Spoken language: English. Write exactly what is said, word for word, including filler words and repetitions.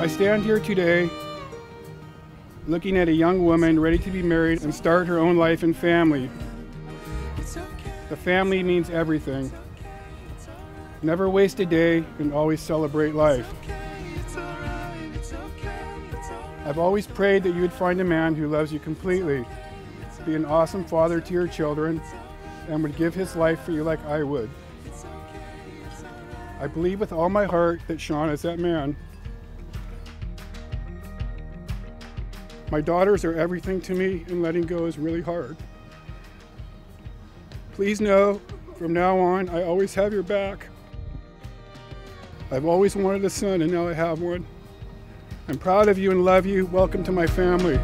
I stand here today looking at a young woman ready to be married and start her own life and family. The family means everything. Never waste a day and always celebrate life. I've always prayed that you would find a man who loves you completely, be an awesome father to your children, and would give his life for you like I would. I believe with all my heart that Sean is that man. My daughters are everything to me, and letting go is really hard. Please know, from now on, I always have your back. I've always wanted a son, and now I have one. I'm proud of you and love you. Welcome to my family.